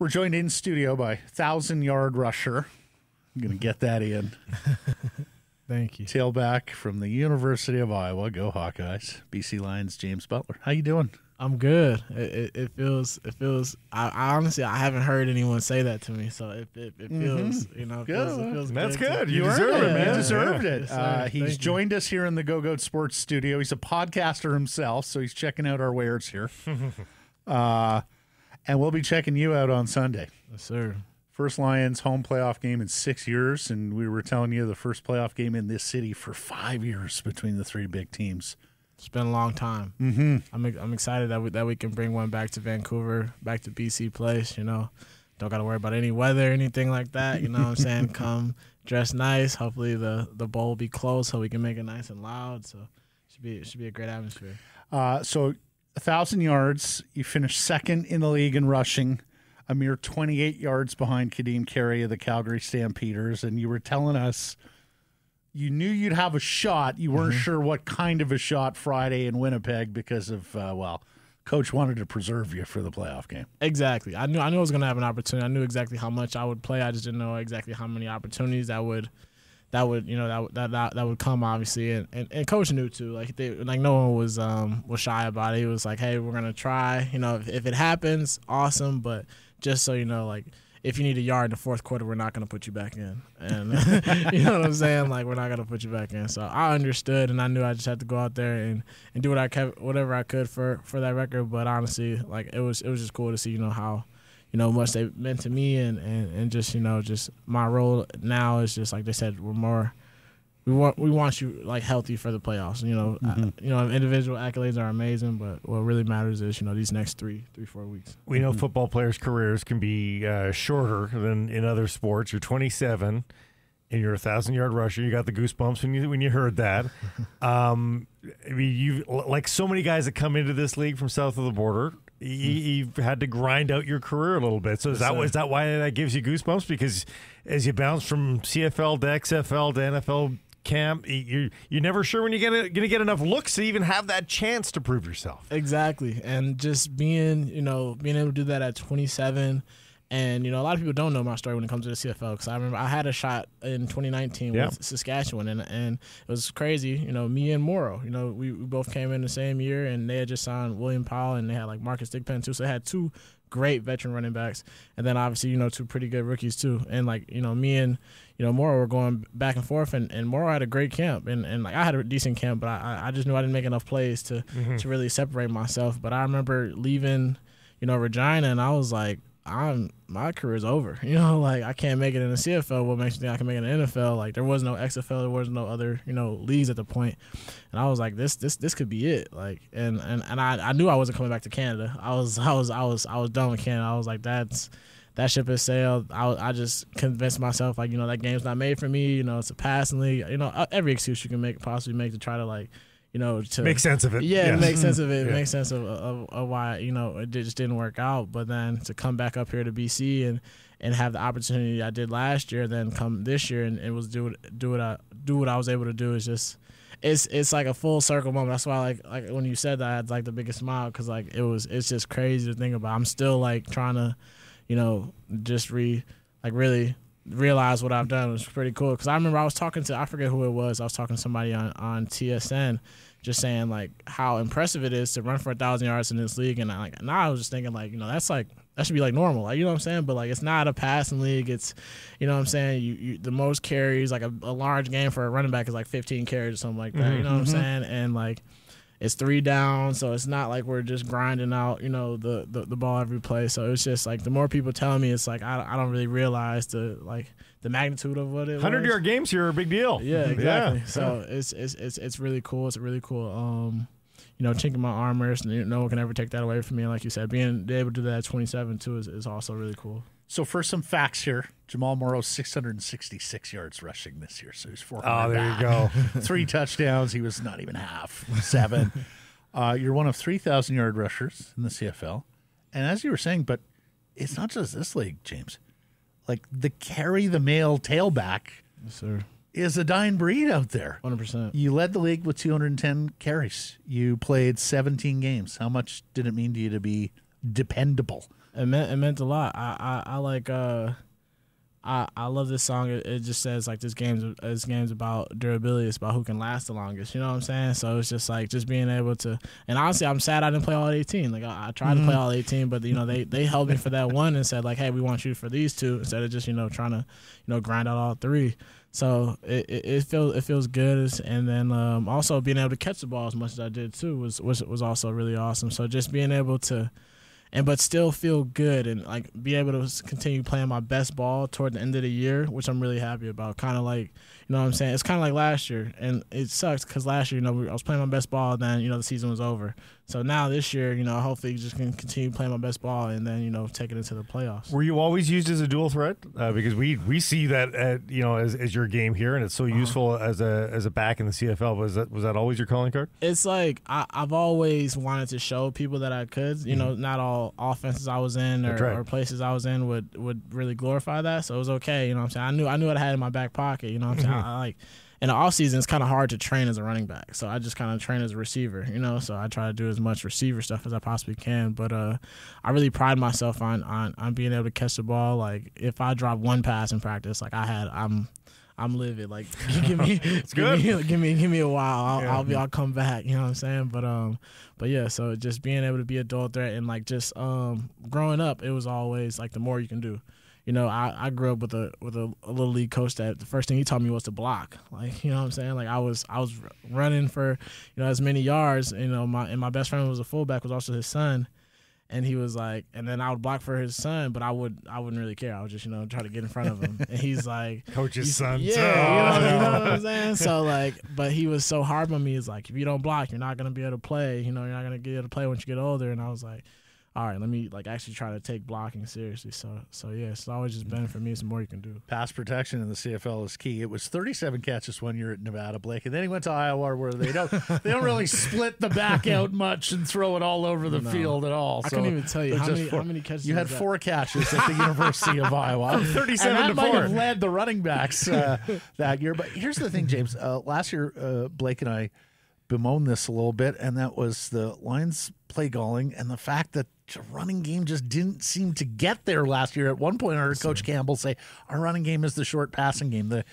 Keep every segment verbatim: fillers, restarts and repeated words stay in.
We're joined in studio by thousand-yard rusher. I'm going to get that in. Thank you. Tailback from the University of Iowa. Go Hawkeyes. B C Lions, James Butler. How you doing? I'm good. It, it, it feels, it feels, I, I honestly, I haven't heard anyone say that to me. So it, it, it feels, mm-hmm. you know, it good. Feels, it feels That's good. That's good. You, you deserve it, it man. You deserved yeah. it. Uh, he's Thank joined you. us here in the Go Goat Sports Studio. He's a podcaster himself, so he's checking out our wares here. uh, and we'll be checking you out on Sunday. Yes, sir. First Lions home playoff game in six years. And we were telling you the first playoff game in this city for five years between the three big teams. It's been a long time. Mm-hmm. I'm I'm excited that we that we can bring one back to Vancouver, back to B C Place. You know, don't got to worry about any weather, anything like that. You know what I'm saying? Come dress nice. Hopefully the the bowl will be closed so we can make it nice and loud. So it should be it should be a great atmosphere. Uh, so a thousand yards. You finished second in the league in rushing, a mere twenty-eight yards behind Kadeem Carey of the Calgary Stampeders, and you were telling us. You knew you'd have a shot. You weren't mm-hmm. sure what kind of a shot Friday in Winnipeg because of, uh, well, coach wanted to preserve you for the playoff game. Exactly. I knew I knew I was going to have an opportunity. I knew exactly how much I would play. I just didn't know exactly how many opportunities that would, that would you know that that that, that would come obviously. And, and and coach knew too. Like they like no one was um was shy about it. He was like, hey, we're gonna try. You know, if, if it happens, awesome. But just so you know, like. If you need a yard in the fourth quarter, we're not going to put you back in. And you know what I'm saying? Like, we're not going to put you back in. So I understood, and I knew I just had to go out there and, and do what I kept, whatever I could for, for that record. But honestly, like, it was it was just cool to see, you know, how, you know, much they meant to me. And, and, and just, you know, just my role now is just, like they said, we're more – we want we want you, like, healthy for the playoffs. You know, mm-hmm. I, you know, individual accolades are amazing, but what really matters is, you know, these next three, three, four weeks. We know mm-hmm. football players' careers can be uh, shorter than in other sports. You're twenty-seven, and you're a thousand-yard rusher. You got the goosebumps when you when you heard that. um, I mean, you've like so many guys that come into this league from south of the border. You, you've had to grind out your career a little bit. So is that, is that why that gives you goosebumps? Because as you bounce from C F L to X F L to N F L camp, you you're never sure when you're gonna gonna get enough looks to even have that chance to prove yourself. Exactly, and just being you know being able to do that at twenty-seven, and you know a lot of people don't know my story when it comes to the C F L because I remember I had a shot in twenty nineteen yeah. with Saskatchewan, and and it was crazy. You know, me and Morrow, you know, we, we both came in the same year, and they had just signed William Powell, and they had like Marcus Dickpen too, so they had two great veteran running backs, and then obviously you know two pretty good rookies too. And like you know me and you know Morrow were going back and forth, and, and Morrow had a great camp, and, and like I had a decent camp, but I I just knew I didn't make enough plays to mm-hmm. to really separate myself. But I remember leaving, you know Regina, and I was like, I'm my career's over. You know, like I can't make it in the C F L. What makes you think I can make it in the N F L? Like there was no X F L, there was no other you know leagues at the point, and I was like, this this this could be it. Like and and and I I knew I wasn't coming back to Canada. I was I was I was I was done with Canada. I was like that's. That ship has sailed. I, I just convinced myself, like, you know, that game's not made for me. You know, it's a passing league. You know, every excuse you can make possibly make to try to, like, you know, to make sense of it. Yeah, yes. make sense of it. Yeah. Make sense of, of, of why, you know, it just didn't work out. But then to come back up here to B C and, and have the opportunity I did last year, then come this year and it was do do what I do what I was able to do is just it's it's like a full circle moment. That's why like like when you said that I had like the biggest smile because like it was it's just crazy to think about. I'm still like trying to. You know, just re, like really realize what I've done. It was pretty cool because I remember I was talking to I forget who it was. I was talking to somebody on on T S N, just saying like how impressive it is to run for a thousand yards in this league. And I like now I was just thinking like you know that's like that should be like normal. Like you know what I'm saying? But like it's not a passing league. It's you know what I'm saying. You, you the most carries like a, a large game for a running back is like fifteen carries or something like that. Mm-hmm. You know what I'm saying? And like. It's three down, so it's not like we're just grinding out, you know, the, the, the ball every play. So it's just like the more people tell me, it's like I, I don't really realize the like the magnitude of what it was. hundred-yard games here are a big deal. Yeah, exactly. Yeah. So it's it's it's it's really cool. It's really cool. Um, you know, chinking my armor, no one can ever take that away from me. Like you said, being able to do that at twenty-seven too is is also really cool. So for some facts here, Jamal Morrow six hundred sixty-six yards rushing this year, so he's four. Oh, there back. You go. Three touchdowns. He was not even half seven. uh, you're one of three thousand yard rushers in the C F L, and as you were saying, but it's not just this league, James. Like the carry the mail tailback, yes, sir. Is a dying breed out there. one hundred percent. You led the league with two hundred ten carries. You played seventeen games. How much did it mean to you to be dependable? It meant it meant a lot. I I, I like uh, I I love this song. It, it just says like this game's this game's about durability. It's about who can last the longest. You know what I'm saying? So it's just like just being able to. And honestly, I'm sad I didn't play all eighteen. Like I, I tried mm-hmm. to play all eighteen, but you know they they held me for that one and said like, hey, we want you for these two instead of just you know trying to you know grind out all three. So it, it it feels it feels good, and then um, also being able to catch the ball as much as I did too was was was also really awesome. So just being able to, and but still feel good and like be able to continue playing my best ball toward the end of the year, which I'm really happy about. Kind of like you know what I'm saying. It's kind of like last year, and it sucks because last year you know I was playing my best ball, and then you know the season was over. So now this year you know hopefully just can continue playing my best ball, and then you know take it into the playoffs. Were you always used as a dual threat? Uh, because we we see that at, you know as as your game here, and it's so uh-huh. useful as a as a back in the C F L. Was that was that always your calling card? It's like I, I've always wanted to show people that I could. You mm-hmm. know, not all offenses I was in or, right. or places I was in would would really glorify that. So it was okay. You know what I'm saying? I knew I knew what I had in my back pocket. You know what I'm saying? I, I like. In the offseason, it's kind of hard to train as a running back. So I just kind of train as a receiver, you know. So I try to do as much receiver stuff as I possibly can. But uh, I really pride myself on, on on being able to catch the ball. Like, if I drop one pass in practice, like I had, I'm I'm livid. Like, give me, it's good. Give me, give me, give me a while. I'll, yeah. I'll be, I'll come back. You know what I'm saying? But um, but yeah. So just being able to be a dual threat and like just um, growing up, it was always like the more you can do. You know, I, I grew up with a with a, a little league coach that the first thing he taught me was to block. Like, you know what I'm saying? Like, I was I was running for, you know, as many yards. You know, my and my best friend was a fullback, was also his son. And he was like, and then I would block for his son, but I would, I wouldn't really care. I would just, you know, try to get in front of him. And he's like, coach's he's, son, yeah, oh, you, know, no. you know what I'm saying. So like, but he was so hard on me. He's like, if you don't block, you're not gonna be able to play. You know, you're not gonna be able to play once you get older. And I was like, all right, let me like actually try to take blocking seriously. So, so yeah, it's always just been for me. It's the more you can do. Pass protection in the C F L is key. It was thirty-seven catches one year at Nevada, Blake, and then he went to Iowa, where they don't they don't really split the back out much and throw it all over the no. field at all. So I couldn't even tell you how many, how many catches. You had four that? catches at the University of Iowa, from thirty-seven and that to might four. Have led the running backs uh, that year. But here's the thing, James. Uh, last year, uh, Blake and I bemoaned this a little bit, and that was the Lions play calling and the fact that the running game just didn't seem to get there last year. At one point, I heard Coach Campbell say, our running game is the short passing game. The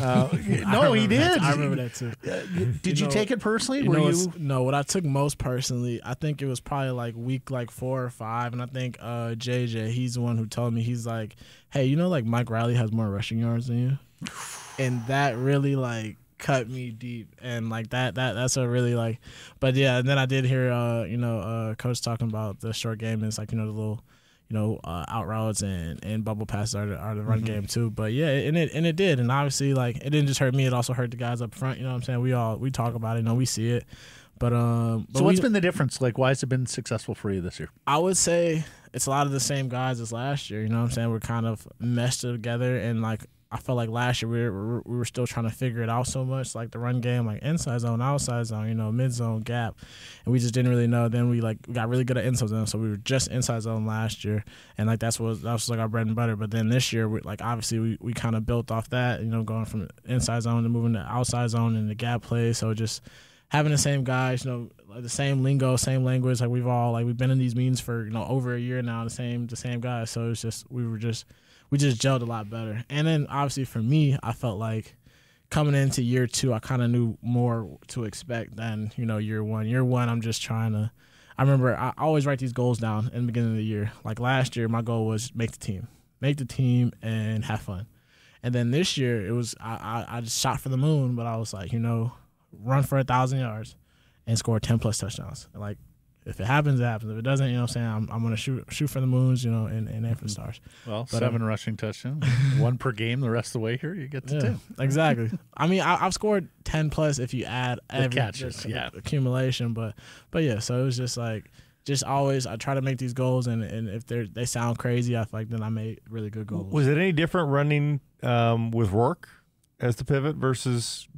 uh, No, he did. I remember that, too. Uh, did you, you know, take it personally? You Were know, you? No, what I took most personally, I think it was probably like week like four or five, and I think uh, J J, he's the one who told me, he's like, hey, you know, like Mike Riley has more rushing yards than you? And that really, like, cut me deep, and like that that that's a really like but yeah. And then I did hear uh you know uh coach talking about the short game, is like you know the little you know uh, out routes and and bubble passes are the, are the run mm-hmm. game too. But yeah, and it and it did, and obviously like it didn't just hurt me, it also hurt the guys up front. You know what I'm saying? We all we talk about it, you know, we see it. But um but so what's we, been the difference? Like, why has it been successful for you this year? I would say it's a lot of the same guys as last year. You know what I'm saying? We're kind of meshed together, and like I felt like last year we were, we were still trying to figure it out so much, like the run game, like inside zone, outside zone, you know, mid zone, gap, and we just didn't really know. Then we like got really good at inside zone, so we were just inside zone last year, and like that's what that was like our bread and butter. But then this year, we, like obviously we, we kind of built off that, you know, going from inside zone to moving to outside zone and the gap play. So just having the same guys, you know, the same lingo, same language. Like we've all like we've been in these meetings for you know over a year now, the same the same guys. So it's just we were just. We just gelled a lot better. And then, obviously, for me, I felt like coming into year two, I kind of knew more to expect than, you know, year one. Year one, I'm just trying to – I remember I always write these goals down in the beginning of the year. Like last year, my goal was make the team. Make the team and have fun. And then this year, it was I, – I, I just shot for the moon, but I was like, you know, run for one thousand yards and score ten-plus touchdowns. Like, if it happens, it happens. If it doesn't, you know what I'm saying, I'm, I'm going to shoot shoot for the moons, you know, and, and aim for the stars. Well, but, seven um, rushing touchdowns, one per game the rest of the way here, you get to yeah, two. Exactly. I mean, I, I've scored ten-plus if you add every the catches, yeah. accumulation. But, but, yeah, so it was just like just always I try to make these goals, and, and if they they sound crazy, I feel like then I made really good goals. Was it any different running um, with Rourke as the pivot versus –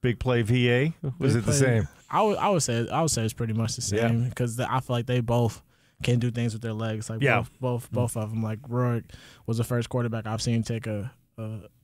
Big play V A? Was it the same? I would I would say I would say it's pretty much the same because yeah. I feel like they both can do things with their legs. Like yeah. both both both of them. Like Rourke was the first quarterback I've seen take a,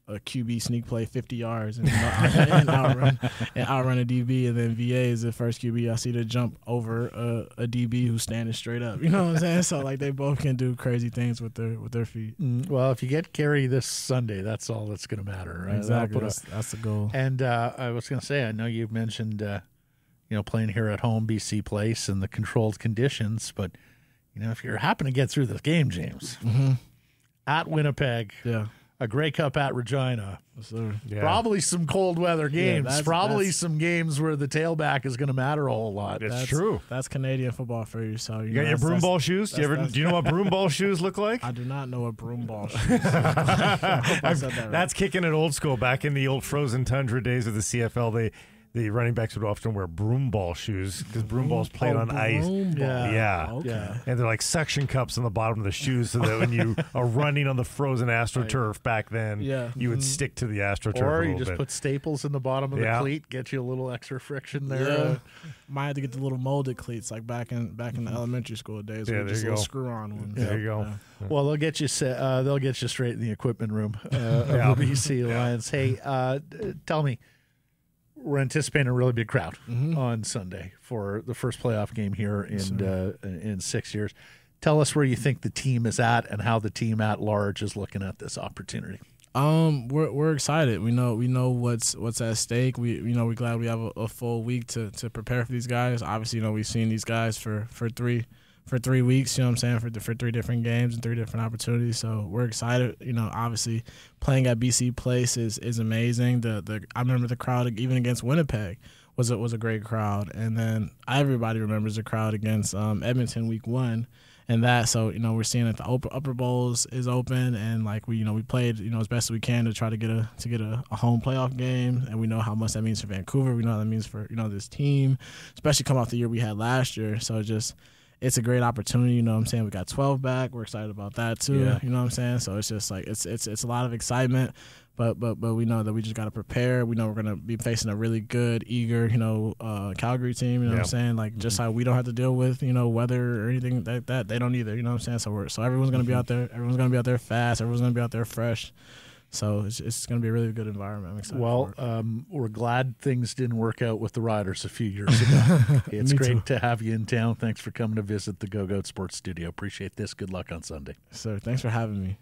a a Q B sneak play fifty yards and, and outrun and outrun a D B, and then V A is the first Q B I see to jump over a, a D B who's standing straight up. You know what I'm saying? So like they both can do crazy things with their with their feet. Mm, well, if you get Carey this Sunday, that's all that's going to matter, right? Exactly. That's, a, that's the goal. And uh, I was going to say, I know you've mentioned uh, you know playing here at home, B C Place, and the controlled conditions, but you know if you're happening to get through this game, James, mm-hmm. at Winnipeg, yeah. A Grey Cup at Regina. Yeah. Probably some cold weather games. Yeah, that's, probably that's, some games where the tailback is going to matter a whole lot. It's that's, true. That's Canadian football for you. So you, you got know, your broom ball shoes? Do you ever? Do you know what broom ball shoes look like? I do not know what broom ball shoes look like. I said that right. That's kicking it old school. Back in the old frozen tundra days of the C F L, they the running backs would often wear broom ball shoes because broom balls played oh, on ice. Ball. Yeah. Yeah. Okay. Yeah. And they're like suction cups on the bottom of the shoes so that when you are running on the frozen AstroTurf back then, yeah. you would stick to the AstroTurf. Or you just bit. Put staples in the bottom of yeah. the cleat, get you a little extra friction there. Yeah. Might have to get the little molded cleats like back in back in the elementary school days. Yeah, with just little screw on ones. There yep. you go. Yeah. Well, they'll get you set, uh, they'll get you straight in the equipment room uh, yeah. of the B C yeah. Lions. Hey, uh, tell me. We're anticipating a really big crowd mm-hmm. on Sunday for the first playoff game here in uh, in six years. Tell us where you think the team is at and how the team at large is looking at this opportunity. Um, we're we're excited. We know we know what's what's at stake. We you know we're glad we have a, a full week to to prepare for these guys. Obviously, you know we've seen these guys for for three for three weeks. You know what I'm saying for for three different games and three different opportunities. So we're excited. You know, obviously. Playing at B C Place is, is amazing. The the I remember the crowd even against Winnipeg was a, was a great crowd, and then everybody remembers the crowd against um, Edmonton week one, and that so you know we're seeing that the upper, upper bowls is open, and like we you know we played you know as best as we can to try to get a to get a, a home playoff game, and we know how much that means for Vancouver. We know how that means for you know this team, especially come off the year we had last year. So just. It's a great opportunity, you know what I'm saying? We got twelve back. We're excited about that too, yeah. you know what I'm saying? So it's just like it's it's it's a lot of excitement, but but but we know that we just got to prepare. We know we're going to be facing a really good, eager, you know, uh, Calgary team, you know yeah. what I'm saying? Like mm-hmm. just how we don't have to deal with, you know, weather or anything like that. They don't either, you know what I'm saying? So we're so everyone's going to be out there. Everyone's going to be out there fast. Everyone's going to be out there fresh. So it's, it's going to be a really good environment. I'm excited. Well, um, we're glad things didn't work out with the Riders a few years ago. It's great too. To have you in town. Thanks for coming to visit the Go Goat Sports Studio. Appreciate this. Good luck on Sunday. Sir, thanks for having me.